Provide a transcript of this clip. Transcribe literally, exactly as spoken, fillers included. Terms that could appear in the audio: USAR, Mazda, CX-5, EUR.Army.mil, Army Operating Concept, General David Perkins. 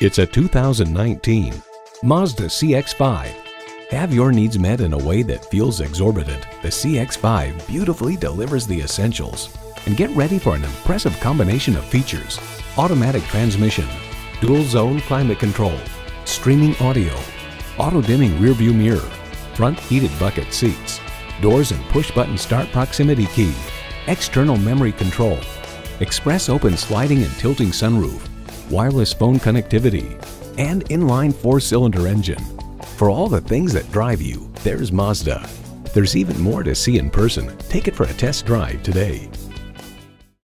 It's a two thousand nineteen Mazda C X five. Have your needs met in a way that feels exorbitant. The C X five beautifully delivers the essentials. And get ready for an impressive combination of features: automatic transmission, dual zone climate control, streaming audio, auto dimming rearview mirror, front heated bucket seats, doors and push button start proximity key, external memory control, express open sliding and tilting sunroof, wireless phone connectivity, and inline four-cylinder engine. For all the things that drive you, there's Mazda. There's even more to see in person. Take it for a test drive today.